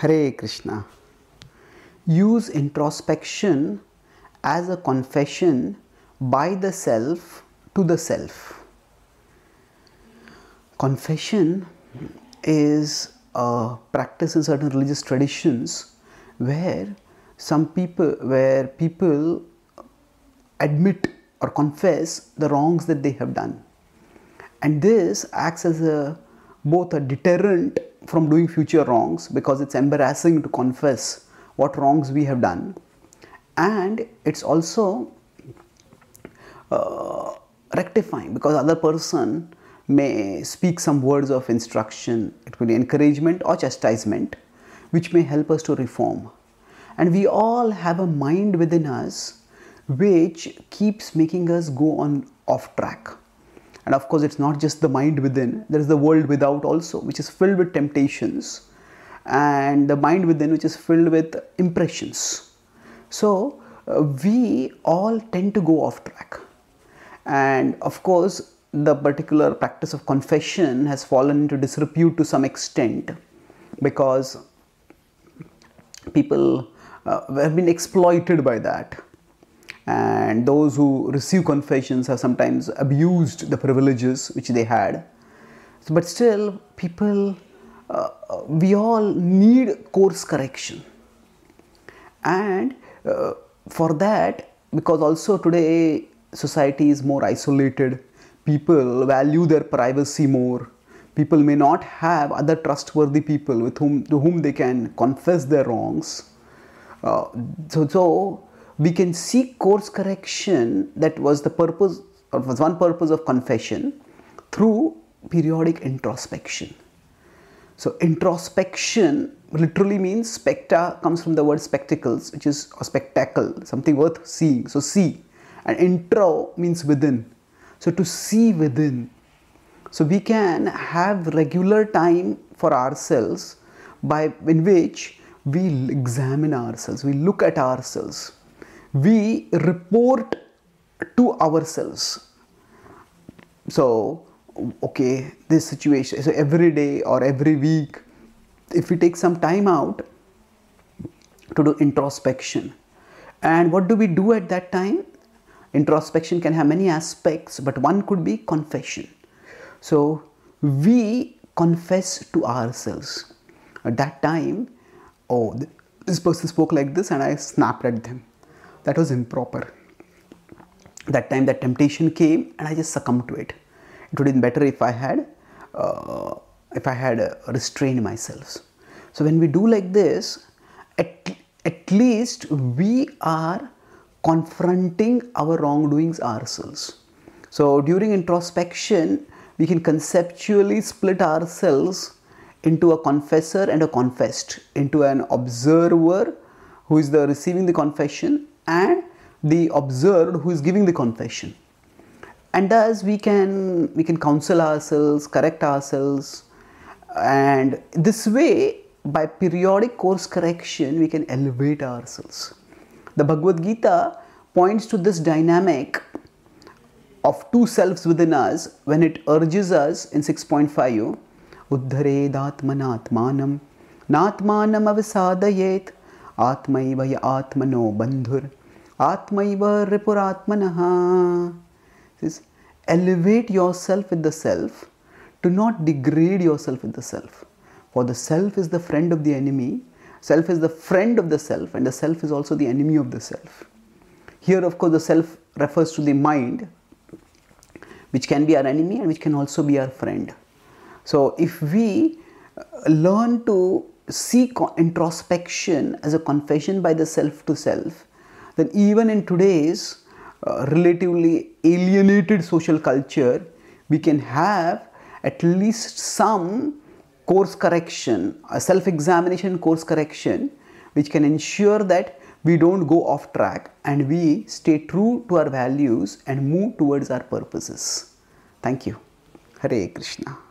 Hare Krishna. Use introspection as a confession by the self to the self. Confession is a practice in certain religious traditions where people admit or confess the wrongs that they have done, and this acts as both a deterrent from doing future wrongs, because it's embarrassing to confess what wrongs we have done, and it's also rectifying, because the other person may speak some words of instruction, it could be encouragement or chastisement, which may help us to reform. And we all have a mind within us which keeps making us go on off track. And of course, it's not just the mind within, there is the world without also, which is filled with temptations, and the mind within, which is filled with impressions. So we all tend to go off track. And of course, the particular practice of confession has fallen into disrepute to some extent, because people have been exploited by that, and those who receive confessions have sometimes abused the privileges which they had. So, but still, people, we all need course correction, and for that, because also today society is more isolated, people value their privacy more, people may not have other trustworthy people to whom they can confess their wrongs. So we can seek course correction. That was the purpose, or was one purpose of confession, through periodic introspection. So introspection literally means specta, comes from the word spectacles, which is a spectacle, something worth seeing. So see, and intro means within. So to see within. So we can have regular time for ourselves in which we examine ourselves, we look at ourselves, we report to ourselves. So, okay, this situation, so every day or every week, if we take some time out to do introspection. And what do we do at that time? Introspection can have many aspects, but one could be confession. So we confess to ourselves. At that time, oh, this person spoke like this and I snapped at them. That was improper. That time that temptation came and I just succumbed to it. It would have been better if I had restrained myself. So when we do like this, at least we are confronting our wrongdoings ourselves. So during introspection, we can conceptually split ourselves into a confessor and a confessed, into an observer who is receiving the confession and the observed who is giving the confession. And thus we can counsel ourselves, correct ourselves, and this way, by periodic course correction, we can elevate ourselves. The Bhagavad Gita points to this dynamic of two selves within us when it urges us in 6.5, Uddharedatmanatmanam, Natmanam avisadayet, Atmaivaya Atmano Bandhur, Atmaivaripur Atmanaha. This elevate yourself with the self, do not degrade yourself with the self. For the self is the friend of the enemy, self is the friend of the self, and the self is also the enemy of the self. Here, of course, the self refers to the mind, which can be our enemy and which can also be our friend. So if we learn to see introspection as a confession by the self to self, then even in today's relatively alienated social culture, we can have at least some course correction, a self-examination course correction, which can ensure that we don't go off track and we stay true to our values and move towards our purposes. Thank you. Hare Krishna.